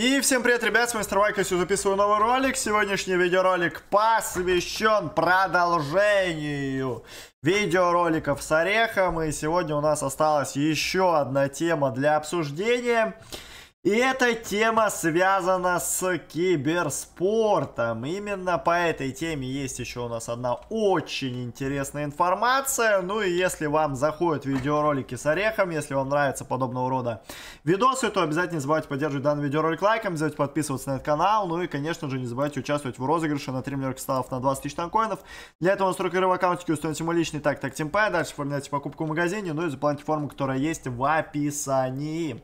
И всем привет, ребят, с вами Стравик, я сегодня записываю новый ролик. Сегодняшний видеоролик посвящен продолжению видеороликов с Орехом. И сегодня у нас осталась еще одна тема для обсуждения. И эта тема связана с киберспортом. Именно по этой теме есть еще у нас одна очень интересная информация. Ну и если вам заходят видеоролики с Орехом, если вам нравятся подобного рода видосы, то обязательно не забывайте поддерживать данный видеоролик лайком, не забывайте подписываться на этот канал. Ну и, конечно же, не забывайте участвовать в розыгрыше на 3 миллиона кристаллов на 20 тысяч танкоинов. Для этого настройка игрового аккаунтики, установите мой личный тактик teamp, дальше оформляйте покупку в магазине, ну и заполните форму, которая есть в описании.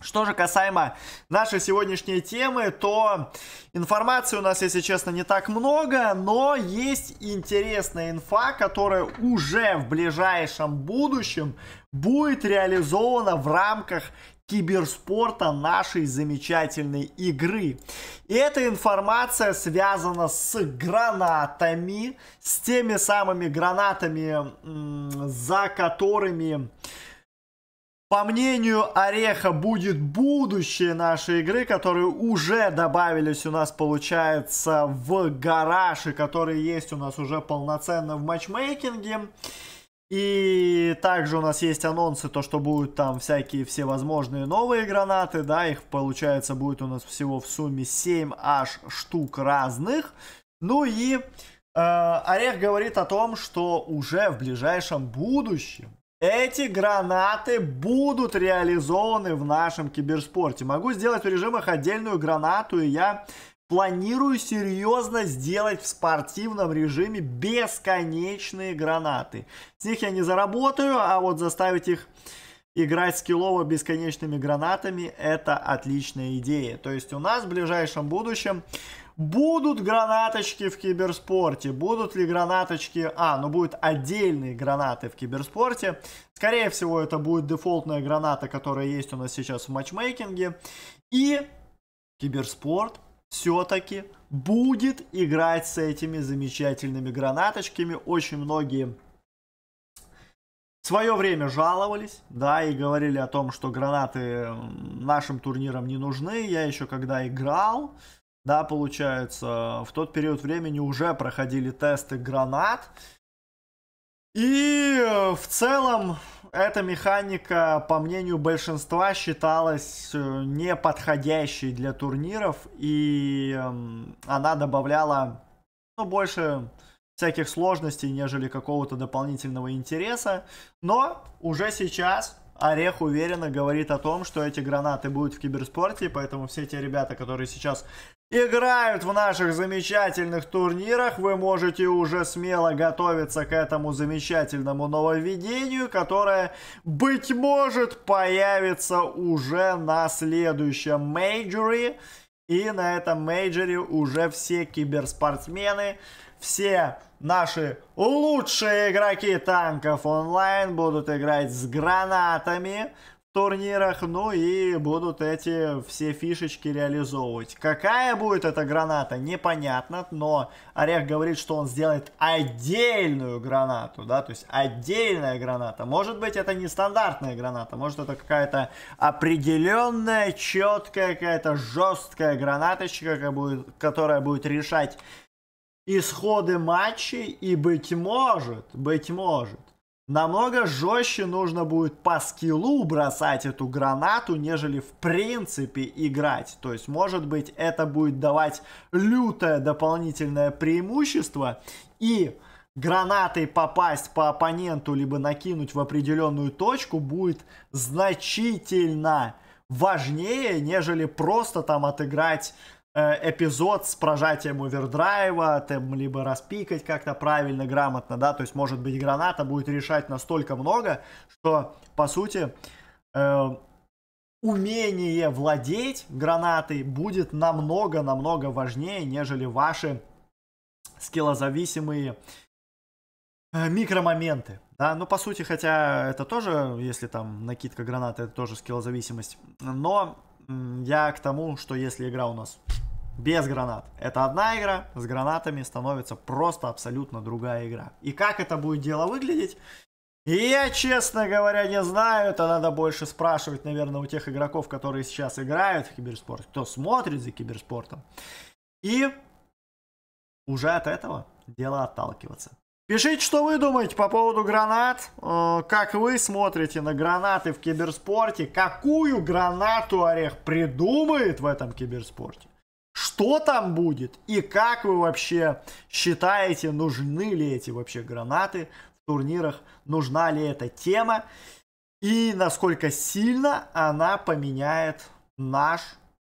Что же касаемо нашей сегодняшней темы, то информации у нас, если честно, не так много, но есть интересная инфа, которая уже в ближайшем будущем будет реализована в рамках киберспорта нашей замечательной игры. И эта информация связана с гранатами, с теми самыми гранатами, за которыми... По мнению Ореха, будет будущее нашей игры, которые уже добавились у нас, получается, в гараж, и которые есть у нас уже полноценно в матчмейкинге. И также у нас есть анонсы, то что будут там всякие всевозможные новые гранаты, да, их, получается, будет у нас всего в сумме 7 аж штук разных. Ну и Орех говорит о том, что уже в ближайшем будущем эти гранаты будут реализованы в нашем киберспорте. Могу сделать в режимах отдельную гранату, и я планирую серьезно сделать в спортивном режиме бесконечные гранаты. С них я не заработаю, а вот заставить их играть скиллово бесконечными гранатами — это отличная идея. То есть у нас в ближайшем будущем... Будут гранаточки в киберспорте? Будут ли гранаточки? Ну будут отдельные гранаты в киберспорте. Скорее всего, это будет дефолтная граната, которая есть у нас сейчас в матчмейкинге. И киберспорт все-таки будет играть с этими замечательными гранаточками. Очень многие... В свое время жаловались, да, и говорили о том, что гранаты нашим турнирам не нужны. Я еще когда играл... Да, получается, в тот период времени уже проходили тесты гранат. И в целом эта механика, по мнению большинства, считалась неподходящей для турниров. И она добавляла, ну, больше всяких сложностей, нежели какого-то дополнительного интереса. Но уже сейчас... Орех уверенно говорит о том, что эти гранаты будут в киберспорте, поэтому все те ребята, которые сейчас играют в наших замечательных турнирах, вы можете уже смело готовиться к этому замечательному нововведению, которое, быть может, появится уже на следующем мейджоре. И на этом мейджоре уже все киберспортсмены, все наши лучшие игроки танков онлайн будут играть с гранатами в турнирах, ну и будут эти все фишечки реализовывать. Какая будет эта граната, непонятно, но Орех говорит, что он сделает отдельную гранату, да, то есть отдельная граната. Может быть, это не стандартная граната, может, это какая-то определенная, четкая, какая-то жесткая гранаточка, которая будет решать исходы матчей, и, быть может, намного жестче нужно будет по скиллу бросать эту гранату, нежели в принципе играть. То есть, может быть, это будет давать лютое дополнительное преимущество, и гранатой попасть по оппоненту, либо накинуть в определенную точку будет значительно важнее, нежели просто там отыграть эпизод с прожатием овердрайва, там, либо распикать как-то правильно, грамотно, да, то есть, может быть, граната будет решать настолько много, что, по сути, умение владеть гранатой будет намного-намного важнее, нежели ваши скиллозависимые микромоменты. Да, ну, по сути, хотя это тоже, если там накидка гранаты, это тоже скиллозависимость, но я к тому, что если игра у нас без гранат — это одна игра, с гранатами становится просто абсолютно другая игра. И как это будет дело выглядеть, И я, честно говоря, не знаю. Это надо больше спрашивать, наверное, у тех игроков, которые сейчас играют в киберспорт, кто смотрит за киберспортом. И уже от этого дела отталкиваться. Пишите, что вы думаете по поводу гранат. Как вы смотрите на гранаты в киберспорте? Какую гранату Орех придумает в этом киберспорте? Что там будет? И как вы вообще считаете, нужны ли эти вообще гранаты в турнирах? Нужна ли эта тема? И насколько сильно она поменяет наш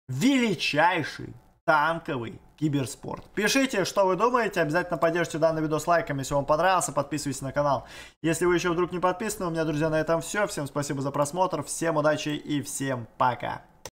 величайший танковый киберспорт? Пишите, что вы думаете. Обязательно поддержите данный видос лайком, если вам понравился. Подписывайтесь на канал, если вы еще вдруг не подписаны. У меня, друзья, на этом все. Всем спасибо за просмотр. Всем удачи и всем пока.